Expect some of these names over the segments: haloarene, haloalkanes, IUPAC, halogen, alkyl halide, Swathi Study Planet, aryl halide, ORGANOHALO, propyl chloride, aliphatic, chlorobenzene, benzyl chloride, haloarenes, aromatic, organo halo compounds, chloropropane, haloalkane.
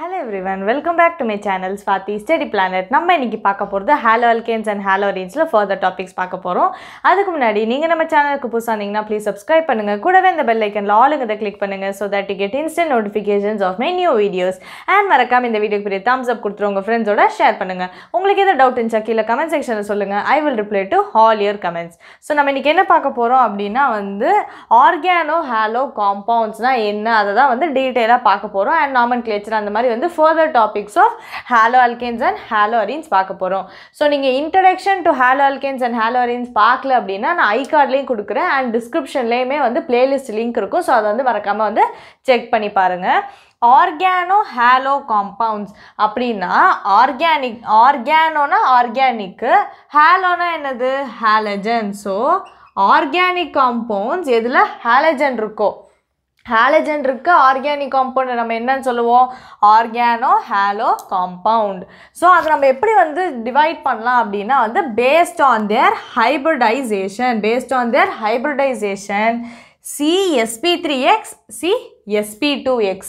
Hello everyone, welcome back to my channel Swathi Study Planet. நம்ம இன்னைக்கு பார்க்க போறது haloalkanes and haloarenesல further topics பார்க்க போறோம். அதுக்கு முன்னாடி நீங்க நம்ம சேனலுக்கு புதுசா இருந்தீங்கன்னா please subscribe பண்ணுங்க. கூடவே இந்த bell iconல ஆல்ங்கத click பண்ணுங்க so that you get instant notifications of my new videos. And மறக்காம இந்த வீடியோக்கு பெரிய thumbs up கொடுத்துருங்க, friendsஓட share பண்ணுங்க. உங்களுக்கு ஏதாவது doubt இருந்தா கீழ comment sectionல சொல்லுங்க. I will reply to all your comments. So நம்ம இன்னைக்கு என்ன பார்க்க போறோம் அப்படினா வந்து organo halo compoundsனா என்ன அததா வந்து டீடைலா பார்க்க போறோம் and nomenclature அந்த further topics of haloalkanes and haloarenes. So, introduction to haloalkanes and haloarenes பார்க்கல அப்படினா நான் ஐகார்ட்லயே கொடுக்கிறேன் and descriptionலயுமே வந்து playlist link இருக்கும். So, அது வந்து மறக்காம வந்து check பண்ணி பாருங்க. Organo halo compounds அப்படினா organic, organoனா organic, haloனா என்னது halogen. So, organic compounds எதுல halogen இருக்கோ halogen irukka organic compound nama enna solluvom organo halo compound. So adu nama eppadi vandu divide pannalam appadina vandu based on their hybridization CsP3x CsP2x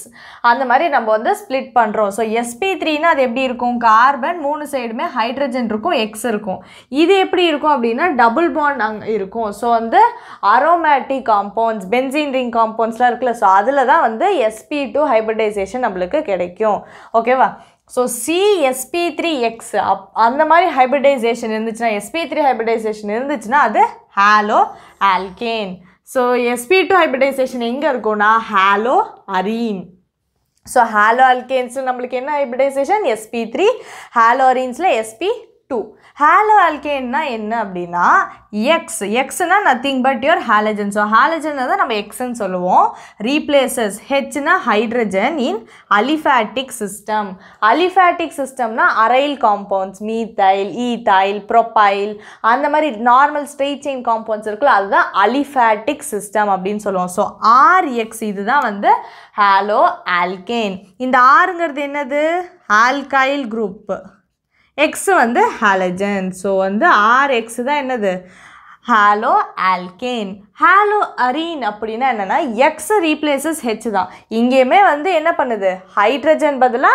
அந்த மாதிரி நம்ம வந்து split பண்றோம். So sp3 னா அது எப்படி இருக்கும், கார்பன் மூணு சைடுமே ஹைட்ரஜன் இருக்கும், x இருக்கும். இது எப்படி இருக்கும் அப்படினா டபுள் பாண்ட் அங்க இருக்கும். So வந்து aromatic compounds benzene ring compoundsலாம் இருக்குல, so அதுல தான் வந்து sp2 hybridization நமக்கு கிடைக்கும். ஓகேவா? So CsP3x அந்த மாதிரி hybridization இருந்துச்சுனா, sp3 hybridization இருந்துச்சுனா அது haloalkane. So sp2 hybridization எங்க இருக்கும்னா haloarene. So haloalkanes நமக்கு என்ன hybridization sp3, haloarenes ல sp2. haloalkane னா என்ன அப்படினா x, x னா nothing but your halogen. So halogen அத நம்ம x ன்னு சொல்லுவோம். Replaces h னா hydrogen in aliphatic system. Aliphatic system னா aryl compounds, methyl, ethyl, propyl அந்த மாதிரி normal straight chain compounds இருக்குல, அதுதான் aliphatic system அப்படினு சொல்லுவோம். So rx இதுதான் வந்து haloalkane. இந்த rங்கிறது என்னது, alkyl group, x வந்து halogen. So வந்து rx தான் என்னது haloalkane. haloarene அப்படினா என்னன்னா x replaces h தான். இங்கேமே வந்து என்ன பண்ணுது, ஹைட்ரஜன் பதிலா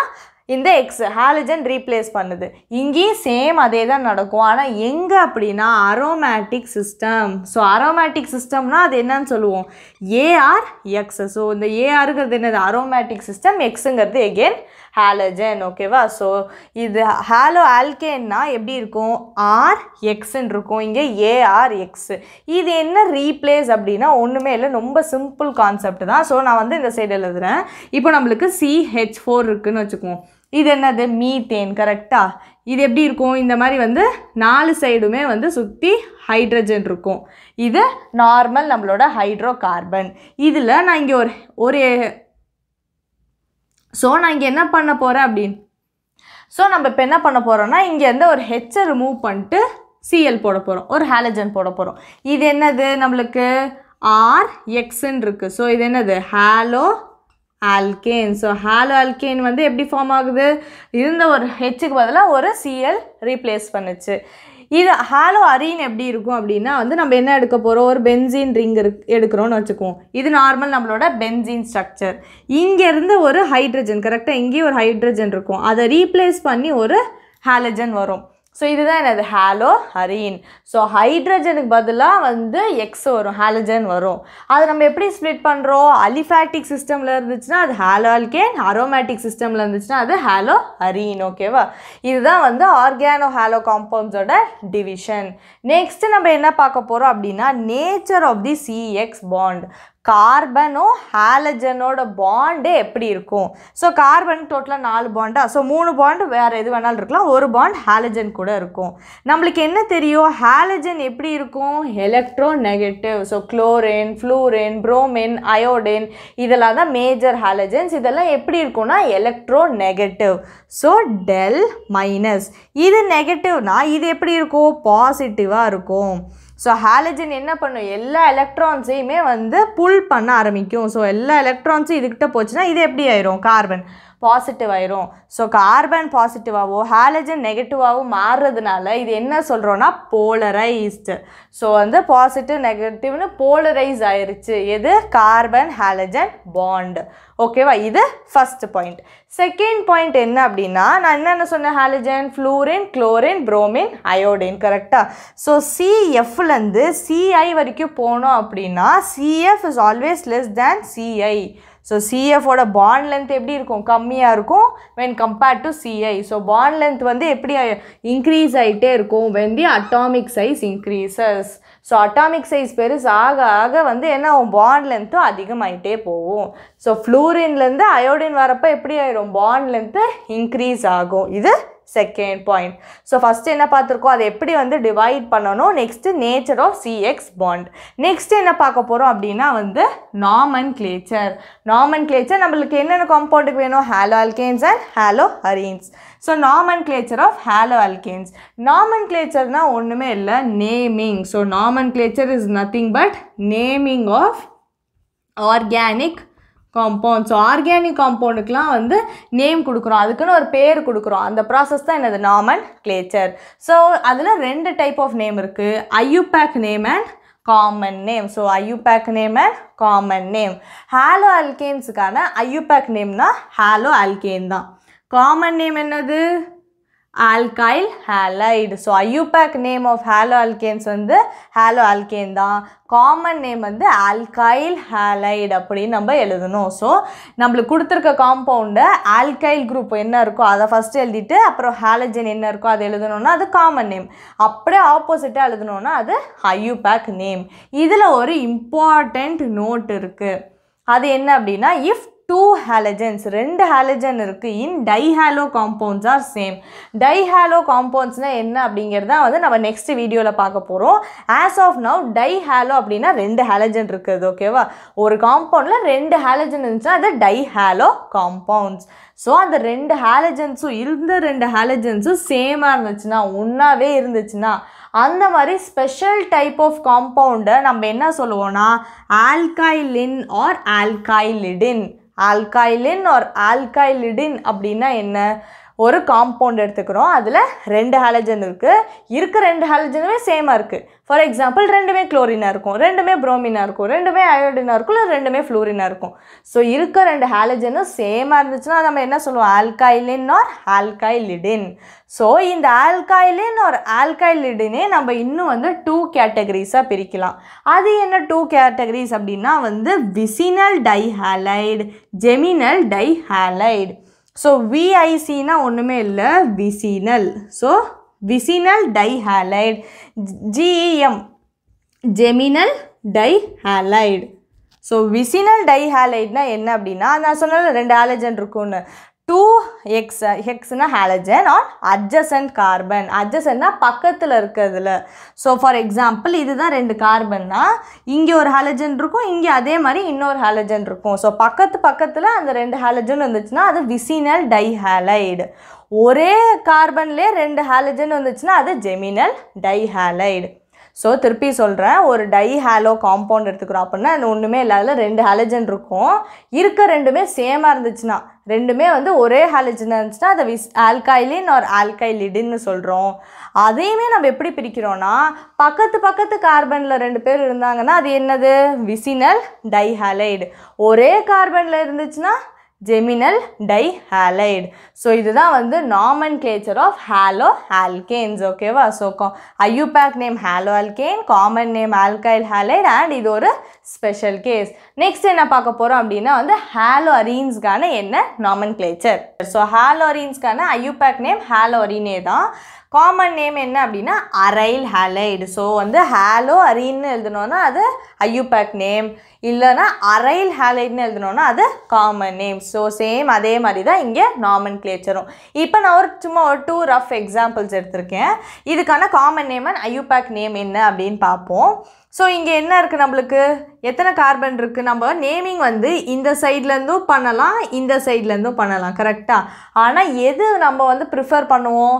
இந்த x halogen replace பண்ணுது. இங்கேயும் சேம் அதே தான் நடக்கும். ஆனா எங்க அப்படினா aromatic system. So aromatic systemனா அது என்னன்னு சொல்லுவோம், arx. So இந்த arங்கிறது என்னது aromatic system, xங்கிறது again halogen. ஓகேவா? ஸோ இது haloalkaneனா எப்படி இருக்கும், rxன்னு இருக்கும், இங்கே arx. இது என்ன ரீப்ளேஸ் அப்படின்னா ஒன்றுமே இல்லை, ரொம்ப சிம்பிள் கான்செப்ட் தான். ஸோ நான் வந்து இந்த சைடு எழுதுறேன். இப்போ நம்மளுக்கு CH4 இருக்குன்னு வச்சுக்குவோம். இது என்னது மீத்தேன், கரெக்டாக? இது எப்படி இருக்கும், இந்த மாதிரி வந்து நாலு சைடுமே வந்து சுற்றி ஹைட்ரஜன் இருக்கும். இது நார்மல் நம்மளோட ஹைட்ரோ கார்பன். இதில் நான் இங்கே ஒரு ஸோ நான் இங்கே என்ன பண்ண போகிறேன் அப்படின்னு, ஸோ நம்ம இப்போ என்ன பண்ண போகிறோம்னா இங்கேருந்து ஒரு ஹெச்சை ரிமூவ் பண்ணிட்டு சிஎல் போட போகிறோம், ஒரு ஹாலஜன் போட போகிறோம். இது என்னது நம்மளுக்கு ஆர்எக்ஸ்ன்னு இருக்குது. ஸோ இது என்னது haloalkane. So haloalkane வந்து எப்படி ஃபார்ம் ஆகுது, இருந்த ஒரு ஹெச்சுக்கு பதிலாக ஒரு சிஎல் ரீப்ளேஸ் பண்ணுச்சு. இது ஹாலோஅரீன் எப்படி இருக்கும் அப்படின்னா வந்து நம்ம என்ன எடுக்க போகிறோம், ஒரு பென்சீன் ரிங் எடுக்கிறோன்னு வச்சுக்குவோம். இது நார்மல் நம்மளோட பென்சீன் ஸ்ட்ரக்சர். இங்கேருந்து ஒரு ஹைட்ரஜன், கரெக்டாக? இங்கேயும் ஒரு ஹைட்ரஜன் இருக்கும், அதை ரீப்ளேஸ் பண்ணி ஒரு ஹாலஜன் வரும். ஸோ இதுதான் என்னது ஹாலோஅரீன். ஸோ ஹைட்ரஜனுக்கு பதிலாக வந்து எக்ஸ் வரும், ஹாலஜன் வரும். அது நம்ம எப்படி ஸ்ப்ளிட் பண்ணுறோம், அலிஃபேட்டிக் சிஸ்டமில் இருந்துச்சுன்னா அது ஹாலோஆல்கேன், அரோமேட்டிக் சிஸ்டமில் இருந்துச்சுன்னா அது ஹாலோஅரீன். ஓகேவா? இதுதான் வந்து ஆர்கானோ ஹாலோ காம்பவுண்ட்ஸோட டிவிஷன். நெக்ஸ்ட்டு நம்ம என்ன பார்க்க போகிறோம் அப்படின்னா nature of the CX bond. கார்பனோ ஹாலஜனோட பாண்டு எப்படி இருக்கும்? ஸோ கார்பன் டோட்டலாக 4 பாண்டா, ஸோ 3 பாண்டு வேறு எது வேணாலும் இருக்கலாம், ஒரு பாண்ட் ஹாலஜன் கூட இருக்கும். நம்மளுக்கு என்ன தெரியும், ஹாலஜன் எப்படி இருக்கும், electronegative. So chlorine, fluorine, bromine, iodine இதெல்லாம் தான் மேஜர் ஹாலஜன்ஸ். இதெல்லாம் எப்படி இருக்கும்னா electronegative. So del minus இது நெகட்டிவ்னா இது எப்படி இருக்கும், பாசிட்டிவாக இருக்கும். ஸோ ஹாலஜன் என்ன பண்ணும், எல்லா எலக்ட்ரான்ஸையுமே வந்து புல் பண்ண ஆரம்பிக்கும். ஸோ எல்லா எலக்ட்ரான்ஸும் இதுக்கிட்ட போச்சுன்னா இது எப்படி ஆயிரும், கார்பன். positive ஆயிரும். So carbon positive ஆவோ halogen negative ஆவோ மாறுறதுனால இது என்ன சொல்றோம்னா polarized. So வந்து positive negative னு polarize ஆயிருச்சு. எது carbon halogen bond. ஓகேவா, இது first point. Second point என்ன அப்படின்னா, நான் என்னென்ன சொன்ன halogen, fluorine, chlorine, bromine, iodine, கரெக்டா? So CFல இருந்து CI வரைக்கும் போனோம் அப்படின்னா CF is always less than CI. So CF ஓட bond length எப்படி இருக்கும்? கம்மியா இருக்கும் when compared to CI. So bond length வந்து எப்படி increase ஆயிட்டே இருக்கும் when the atomic size increases. So atomic size பெருசாக ஆக வந்து என்ன bond length அதிகமாயிட்டே போகும். So fluorine ல இருந்து iodine வரப்ப எப்படி ஆயிரும்? bond length increase ஆகும். இது second point. So first என்ன பார்த்திருக்கோம், அது எப்படி வந்து divide பண்ணனும், next nature of CX bond. Next என்ன பார்க்க போறோம் அப்படினா வந்து nomenclature. Nomenclature நமக்கு என்னென்ன compound வேணும்? haloalkanes and haloarenes. So nomenclature of haloalkanes. Nomenclature னா ஒண்ணுமே இல்ல, naming. So nomenclature is nothing but naming of organic compounds. So organic compound க்குலாம் வந்து name கொடுக்கிறோம், அதுக்குன்னு ஒரு பேர் கொடுக்கிறோம். அந்த process தான் என்னது? nomenclature. So அதுல ரெண்டு type of name இருக்கு, IUPAC name and common name. So IUPAC name and common name. Haloalkanesக்கான IUPAC name னா haloalkane தான். Common name என்னது? alkyl halide. So IUPAC name of haloalkanes வந்து haloalkane தான். Common name வந்து alkyl halide அப்படின்னு நம்ம எழுதணும். ஸோ நம்மளுக்கு கொடுத்துருக்க காம்பவுண்டு ஆல்கைல் குரூப் என்ன இருக்கோ அதை ஃபஸ்ட்டு எழுதிட்டு அப்புறம் ஹாலஜன் என்ன இருக்கோ அதை எழுதணும்னா அது காமன் நேம். அப்படியே ஆப்போசிட்டாக எழுதணும்னா அது ஐயூபேக் நேம். இதில் ஒரு இம்பார்ட்டண்ட் நோட் இருக்குது, அது என்ன அப்படின்னா, இஃப் two halogens, ரெண்டு ஹாலஜன் இருக்குது, in dihalo compounds are same. Dihalo காம்பவுண்ட்ஸ்னால் என்ன அப்படிங்கிறது தான் வந்து நம்ம நெக்ஸ்ட் வீடியோவில் பார்க்க போகிறோம். ஆஸ் ஆஃப் நவ் டைஹாலோ அப்படின்னா ரெண்டு ஹாலஜன் இருக்குது. ஓகேவா, ஒரு காம்பவுண்டில் ரெண்டு ஹாலஜன் இருந்துச்சுன்னா அது டைஹாலோ காம்பவுண்ட்ஸ். ஸோ அந்த ரெண்டு ஹாலஜன்ஸும் இருந்த ரெண்டு ஹாலஜன்ஸும் சேமாக இருந்துச்சுன்னா, ஒன்றாவே இருந்துச்சுன்னா, அந்த மாதிரி ஸ்பெஷல் டைப் ஆஃப் காம்பவுண்டை நம்ம என்ன சொல்லுவோம்னா ஆல்கைலின் ஆர் ஆல்கைலிடின். ஆல்கைலின் ஆர் ஆல்கைலிடின் அப்படின்னா என்ன, ஒரு காம்பவுண்ட் எடுத்துக்கிறோம், அதில் ரெண்டு ஹாலஜன் இருக்குது, ரெண்டு ஹாலஜனுமே சேமாக இருக்குது. ஃபார் எக்ஸாம்பிள் ரெண்டுமே குளோரினாக இருக்கும், ரெண்டுமே ப்ரோமினாக இருக்கும், ரெண்டுமே அயோடினாக இருக்கும், இல்லை ரெண்டுமே ஃப்ளூரினாக இருக்கும். ஸோ ரெண்டு ஹாலஜனும் சேமாக இருந்துச்சுன்னா நம்ம என்ன சொல்லுவோம்? ஆல்கைலின் ஆர் ஆல்கைலிடின். ஸோ இந்த ஆல்கைலின் ஆர் ஆல்கைலிடினே நம்ம இன்னும் வந்து டூ கேட்டகரிஸாக பிரிக்கலாம். அது என்ன டூ கேட்டகரிஸ் அப்படின்னா வந்து vicinal dihalide, geminal dihalide. So விஐசின்னா ஒன்றுமே இல்லை, vicinal. So vicinal dihalide, GEM geminal dihalide. So vicinal டைஹாலைடுனா என்ன அப்படின்னா, நான் சொன்னது ரெண்டு ஹாலஜன் இருக்குன்னு, டூ எக்ஸ், ஹெக்ஸ்னா ஹாலஜன் ஆன் அட்ஜசன்ட் கார்பன். அட்ஜசன்னா பக்கத்தில் இருக்கிறதுல. ஸோ ஃபார் எக்ஸாம்பிள் இதுதான் ரெண்டு கார்பன்னா, இங்கே ஒரு ஹாலஜன் இருக்கும், இங்கே அதே மாதிரி இன்னொரு ஹாலஜன் இருக்கும். ஸோ பக்கத்தில் அந்த ரெண்டு ஹாலஜன் வந்துச்சுன்னா அது விசினல் டைஹாலைடு. ஒரே கார்பன்லேயே ரெண்டு ஹாலஜன் வந்துச்சுன்னா அது ஜெமினல் டைஹாலைடு. ஸோ திருப்பி சொல்கிறேன், ஒரு டைஹாலோ காம்பவுண்ட் எடுத்துக்கிறோம் அப்படின்னா ஒன்றுமே இல்லாத ரெண்டு ஹாலஜன் இருக்கும், ரெண்டுமே சேமாக இருந்துச்சுன்னா, ரெண்டுமே வந்து ஒரே ஹாலஜனாக இருந்துச்சுன்னா அதை ஆல்கைலின் ஆர் ஆல்கைலிடின்னு சொல்கிறோம். அதையுமே நம்ம எப்படி பிரிக்கிறோன்னா, பக்கத்து கார்பனில் ரெண்டு பேர் இருந்தாங்கன்னா அது என்னது? Vicinal dihalide. ஒரே கார்பனில் இருந்துச்சுன்னா ஜெமினல் டைஹாலைடு. ஸோ இதுதான் வந்து நாமன்கிளேச்சர் ஆஃப் ஹாலோ ஆல்கேன்ஸ். ஓகேவா, so IUPAC name haloalkane, common name alkyl halide, and இது ஒரு ஸ்பெஷல் கேஸ். நெக்ஸ்ட் என்ன பார்க்க போகிறோம் அப்படின்னா வந்து ஹாலோ அரீன்ஸ்க்கான என்ன நாமன்கிளேச்சர். ஸோ ஹாலோ அரீன்ஸ்க்கான ஐயூபேக் நேம் ஹாலோ அரீனே தான். காமன் நேம் என்ன அப்படின்னா அரைல் ஹாலைடு. ஸோ வந்து ஹாலோ அரீன்னு எழுதணுன்னா அது ஐயூபேக் நேம், இல்லைனா அரைல் ஹாலைடுன்னு எழுதணுன்னா அது காமன் நேம். ஸோ சேம் அதே மாதிரி தான் இங்கே நாமன்கிளேச்சரும். இப்போ நான் ஒரு சும்மா ஒரு டூ ரஃப் எக்ஸாம்பிள்ஸ் எடுத்திருக்கேன். இதுக்கான common name and IUPAC name என்ன அப்படின்னு பார்ப்போம். ஸோ இங்கே என்ன இருக்குது, நம்மளுக்கு எத்தனை கார்பன் இருக்குது? நம்ம நேமிங் வந்து இந்த சைட்லேருந்தும் பண்ணலாம், இந்த சைட்லேருந்தும் பண்ணலாம், கரெக்டாக? ஆனால் எது நம்ம வந்து ப்ரிஃபர் பண்ணுவோம்?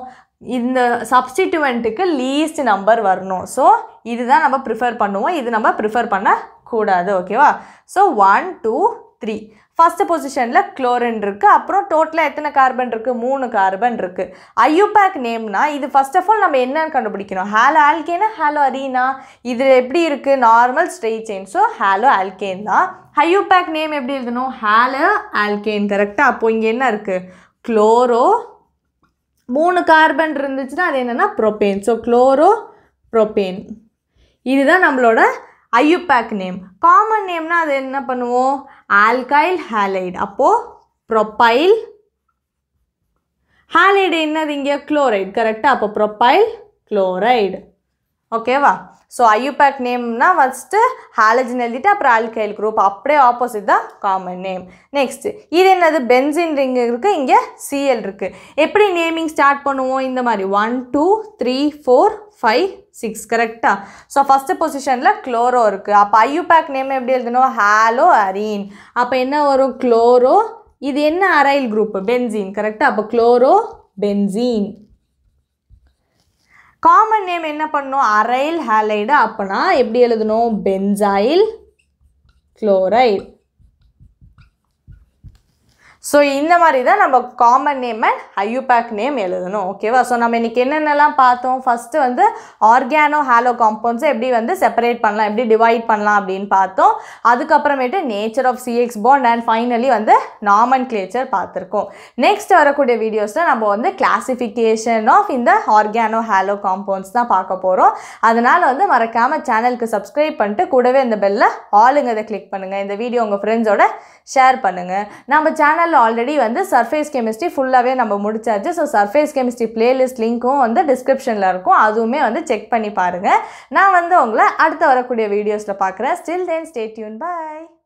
இந்த சப்ஸ்டிட்யூவெண்ட்டுக்கு லீஸ்ட் நம்பர் வரணும். ஸோ இதுதான் நம்ம ப்ரிஃபர் பண்ணுவோம், இது நம்ம ப்ரிஃபர் பண்ணக்கூடாது. ஓகேவா, so 1 2 3 First position la chlorine irukku, appo total ethana carbon irukku, 3 carbon irukku. IUPAC name na idu first of all nama enna kandupidikanum, haloalkane haloarena idu eppadi irukku normal straight chain, so haloalkane da. IUPAC name eppadi irukano, haloalkane correct ah. Appo inga enna irukku, chloro 3 carbon irunduchna adu enna na propane, so chloropropane. Idu da nammaloda IUPAC name. Common name na adu enna pannuvom, alkyl halide. Appo propyl halide ennadhu inge chloride correct ah. Appo propyl chloride. Okay va. So IUPAC name na first halogen elidita appo alkyl group appade opposite da common name. Next idu ennadhu benzene ring irukku, inge Cl irukku. Eppadi naming start pannuvom indha mari 1 2 3 4 5 6 correct ah. So first position la chloro irukku, appo IUPAC name eppadi eludano, haloarene. Appo enna varu, chloro idu enna aryl group, benzene correct ah. Appo chlorobenzene. Common name enna pannom, aryl halide. Appo na eppadi eludano, benzyl chloride. So indha mari da nama common name and IUPAC name eludano. Okay va. So nama inikku enna la paathom, first vand organo halo compounds eppadi vand separate pannalam, eppadi divide pannalam appdin paathom. Adukapramete nature of CX bond and finally vand nomenclature paathirkom. Next varakude videos la nama vand classification of in the organo halo compounds da paakaporom. Adanal vand marakama channel ku subscribe pannite kudave indha bell la all inga click pannunga. Indha video unga friends oda share pannunga. Nama channel already வந்து surface chemistry full-ஆவே நம்ம முடிச்சாச்சு. So surface chemistry playlist லிங்க்கும் வந்து description-ல இருக்கும், அதுவுமே வந்து check பண்ணி பாருங்க. நான் வந்து உங்களை அடுத்து வரக்கூடிய videos-ல பார்க்குறேன். Still then stay tuned. Bye.